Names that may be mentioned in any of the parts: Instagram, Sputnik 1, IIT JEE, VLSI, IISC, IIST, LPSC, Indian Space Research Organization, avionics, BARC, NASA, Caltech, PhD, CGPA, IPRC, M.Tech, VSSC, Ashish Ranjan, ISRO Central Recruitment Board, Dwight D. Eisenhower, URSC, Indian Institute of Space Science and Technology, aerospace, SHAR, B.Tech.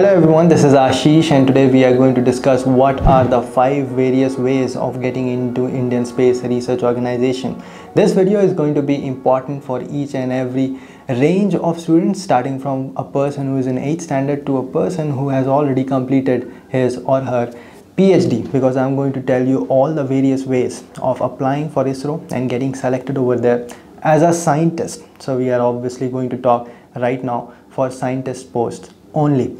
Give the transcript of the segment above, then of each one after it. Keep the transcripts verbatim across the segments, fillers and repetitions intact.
Hello everyone, this is Ashish and today we are going to discuss what are the five various ways of getting into Indian Space Research Organization. This video is going to be important for each and every range of students, starting from a person who is in eighth standard to a person who has already completed his or her PhD, because I'm going to tell you all the various ways of applying for ISRO and getting selected over there as a scientist. So we are obviously going to talk right now for scientist posts only.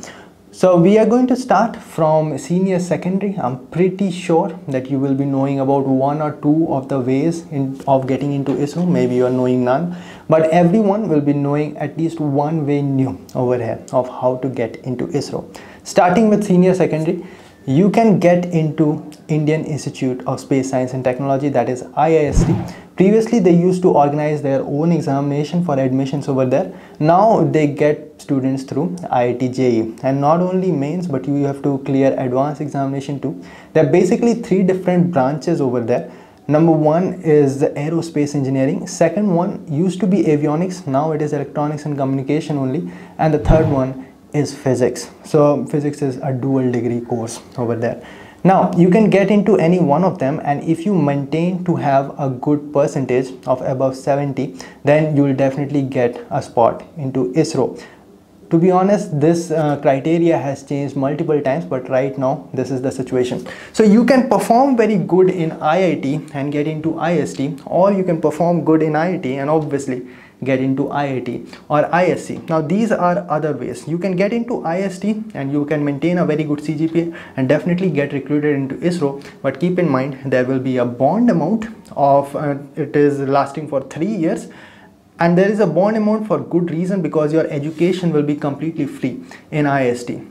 So we are going to start from senior secondary. I'm pretty sure that you will be knowing about one or two of the ways in, of getting into ISRO. Maybe you are knowing none, but everyone will be knowing at least one way new over here of how to get into ISRO. Starting with senior secondary, you can get into Indian Institute of Space Science and Technology, that is I I S C. Previously, they used to organize their own examination for admissions over there. Now they get students through I I T J E E, and not only mains, but you have to clear advanced examination too. There are basically three different branches over there. Number one is aerospace engineering. Second one used to be avionics. Now it is electronics and communication only. And the third one is physics. So physics is a dual degree course over there. Now you can get into any one of them, and if you maintain to have a good percentage of above seventy, then you will definitely get a spot into ISRO. To be honest, this uh, criteria has changed multiple times, but right now this is the situation. So you can perform very good in I I T and get into I S T, or you can perform good in I I T and obviously get into I I T or I S C. Now these are other ways. You can get into I S T and you can maintain a very good C G P A and definitely get recruited into ISRO, but keep in mind there will be a bond amount of uh, it is lasting for three years. And there is a bond amount for good reason, because your education will be completely free in I I S T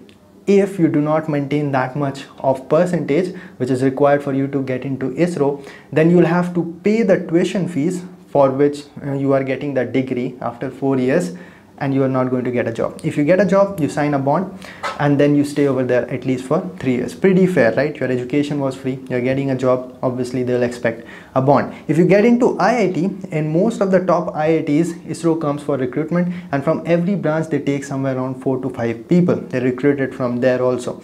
if you do not maintain that much of percentage which is required for you to get into ISRO. Then you will have to pay the tuition fees for which you are getting the degree after four years, and you are not going to get a job. If you get a job, you sign a bond and then you stay over there at least for three years. Pretty fair, right? Your education was free, you're getting a job, obviously they'll expect a bond. If you get into I I T, in most of the top I I Ts, ISRO comes for recruitment, and from every branch they take somewhere around four to five people. They recruited from there also,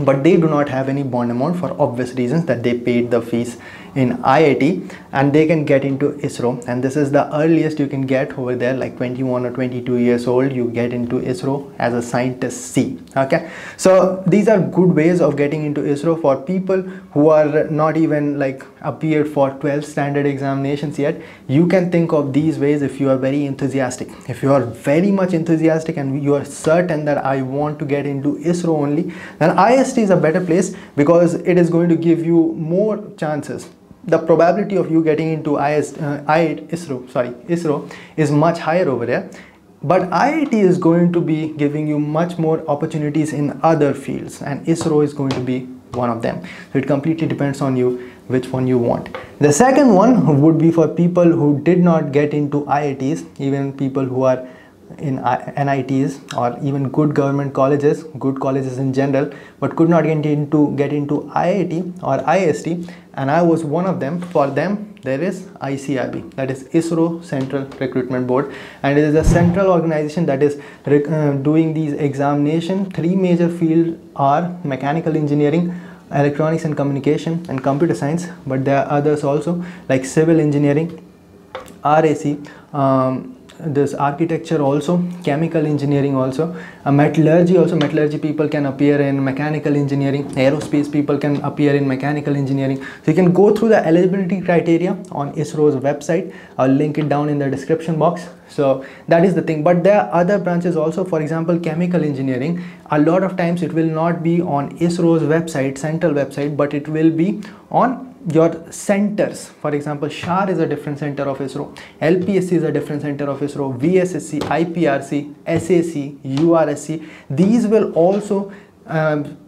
but they do not have any bond amount for obvious reasons that they paid the fees in I I T, and they can get into ISRO. And this is the earliest you can get over there, like twenty-one or twenty-two years old you get into ISRO as a scientist C. Okay, so these are good ways of getting into ISRO for people who are not even like appeared for twelfth standard examinations yet. You can think of these ways if you are very enthusiastic. If you are very much enthusiastic and you are certain that I want to get into ISRO only, then I I S C is a better place, because it is going to give you more chances. The probability of you getting into I S, uh, I, ISRO, sorry, ISRO is much higher over there, but I I T is going to be giving you much more opportunities in other fields, and ISRO is going to be one of them. So it completely depends on you which one you want. The second one would be for people who did not get into I I Ts, even people who are in N I Ts or even good government colleges, good colleges in general, but could not get into get into I I T or I S T, and I was one of them. For them, there is I C R B, that is ISRO Central Recruitment Board, and it is a central organization that is uh, doing these examination. Three major fields are mechanical engineering, electronics and communication, and computer science, but there are others also like civil engineering, R A C, um, this architecture also, chemical engineering also, uh, metallurgy also. Metallurgy people can appear in mechanical engineering, aerospace people can appear in mechanical engineering. So you can go through the eligibility criteria on ISRO's website. I'll link it down in the description box. So that is the thing, but there are other branches also. For example, chemical engineering, a lot of times it will not be on ISRO's website, central website, but it will be on your centers. For example, SHAR is a different center of ISRO, L P S C is a different center of ISRO, V S S C, I P R C, S A C, U R S C. These will also um,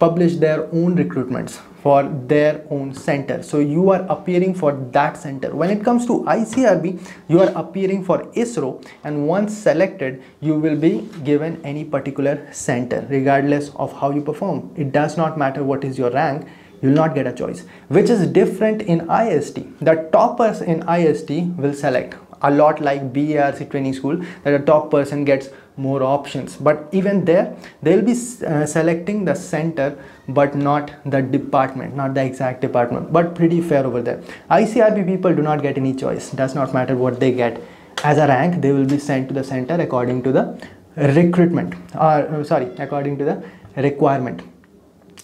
publish their own recruitments for their own center. So you are appearing for that center. When it comes to I C R B, you are appearing for ISRO, and once selected, you will be given any particular center regardless of how you perform. It does not matter what is your rank. You will not get a choice, which is different in I I S T. The toppers in I I S T will select a lot like B A R C training school, that a top person gets more options. But even there, they'll be uh, selecting the center but not the department, not the exact department, but pretty fair over there. I C R B people do not get any choice. Does not matter what they get as a rank, they will be sent to the center according to the recruitment or uh, sorry according to the requirement.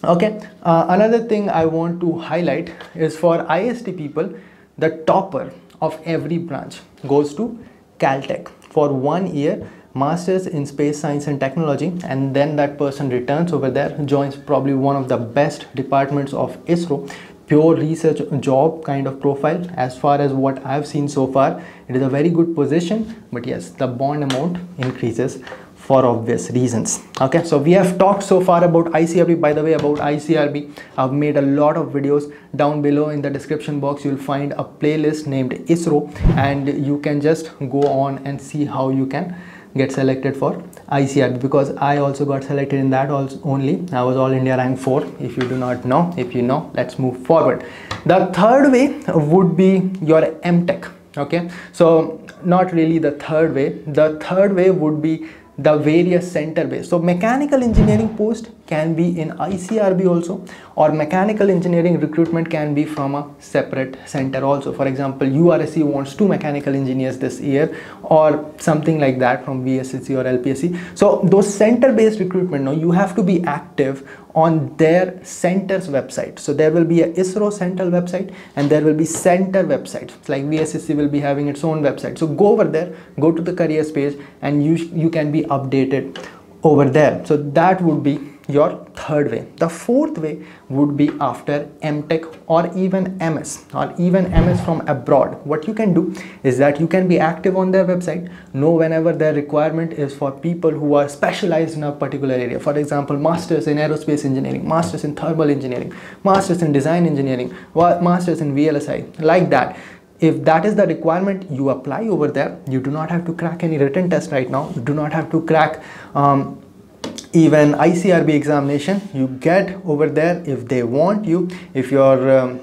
Okay, uh, another thing I want to highlight is for I S T people, the topper of every branch goes to Caltech for one year, Masters in Space Science and Technology, and then that person returns over there, joins probably one of the best departments of ISRO. Pure research job kind of profile. As far as what I've seen so far, it is a very good position, but yes, the bond amount increases for obvious reasons. Okay, so we have talked so far about I C R B. By the way, about I C R B, I've made a lot of videos. Down below in the description box, you'll find a playlist named ISRO, and you can just go on and see how you can get selected for I C R B, because I also got selected in that also only. I was all India rank four. If you do not know, if you know, let's move forward. The third way would be your M Tech. Okay, so not really the third way. The third way would be the various center base. So mechanical engineering post can be in I C R B also, or mechanical engineering recruitment can be from a separate center also. For example, U R S C wants two mechanical engineers this year, or something like that from V S S C or L P S C. So those center based recruitment, no, you have to be active on their center's website. So there will be a ISRO central website, and there will be center websites, like V S S C will be having its own website. So go over there, go to the careers page, and you, you can be updated over there. So that would be your third way. The fourth way would be after M Tech or even M S or even M S from abroad. What you can do is that you can be active on their website, know whenever their requirement is for people who are specialized in a particular area. For example, masters in aerospace engineering, masters in thermal engineering, masters in design engineering, masters in V L S I, like that. If that is the requirement, you apply over there. You do not have to crack any written test right now. You do not have to crack um, even I C R B examination. You get over there if they want you. If your um,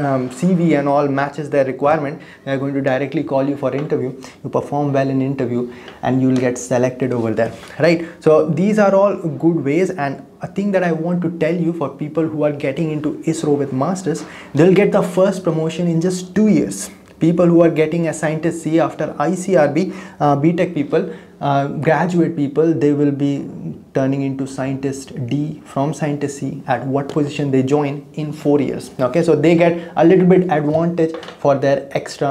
um, C V and all matches their requirement, they are going to directly call you for interview. You perform well in interview and you will get selected over there, right? So these are all good ways. And a thing that I want to tell you, for people who are getting into ISRO with masters, they'll get the first promotion in just two years. People who are getting a scientist C after I C R B, uh, B Tech people, Uh, graduate people, they will be turning into scientist D from scientist C at what position they join in four years. Okay, so they get a little bit advantage for their extra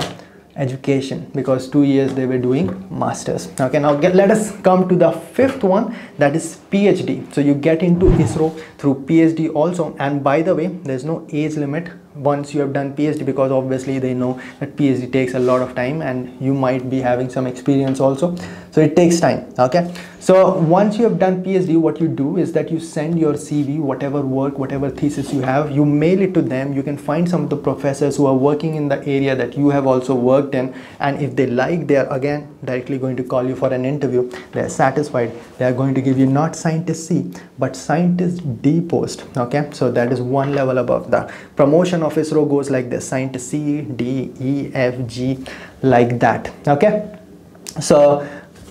education, because two years they were doing masters. Okay, now get, let us come to the fifth one, that is P H D. So you get into ISRO through P H D also, and by the way, there's no age limit once you have done P H D, because obviously they know that P H D takes a lot of time and you might be having some experience also, so it takes time. Okay, so once you have done P H D, what you do is that you send your C V, whatever work, whatever thesis you have, you mail it to them. You can find some of the professors who are working in the area that you have also worked in, and if they like, they are again directly going to call you for an interview. They are satisfied, they are going to give you not scientist C but scientist D post. Okay, so that is one level above. The promotion of ISRO goes like this: scientist C, D, E, F, G, like that. Okay, so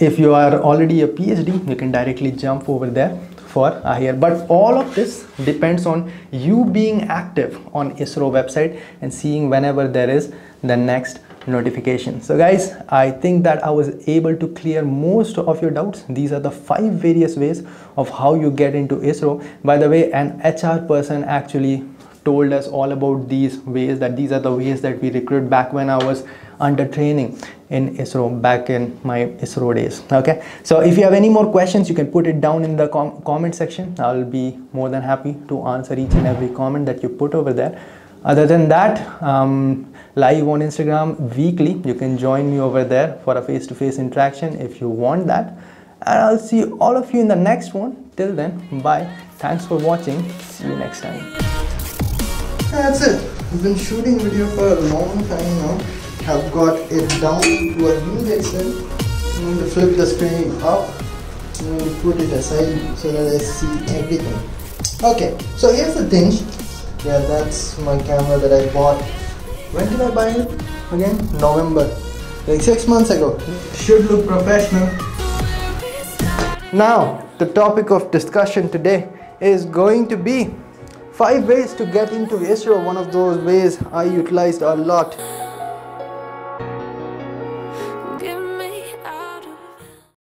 if you are already a P H D, you can directly jump over there for a higher. But all of this depends on you being active on ISRO website and seeing whenever there is the next notification. So guys, I think that I was able to clear most of your doubts. These are the five various ways of how you get into ISRO. By the way, an H R person actually told us all about these ways, that these are the ways that we recruit, back when I was under training in ISRO, back in my ISRO days. Okay, so if you have any more questions, you can put it down in the com comment section. I'll be more than happy to answer each and every comment that you put over there. Other than that, um, live on Instagram weekly, you can join me over there for a face-to-face interaction if you want that, and I'll see all of you in the next one. Till then, bye. Thanks for watching. See you next time. That's it. We've been shooting video for a long time now. Have got it down to a huge extent. I'm going to flip the screen up. I'm going to put it aside so that I see everything. Okay, so here's the thing. Yeah, that's my camera that I bought. When did I buy it? Again, November. like six months ago. Should look professional. Now, the topic of discussion today is going to be five ways to get into ISRO. One of those ways I utilized a lot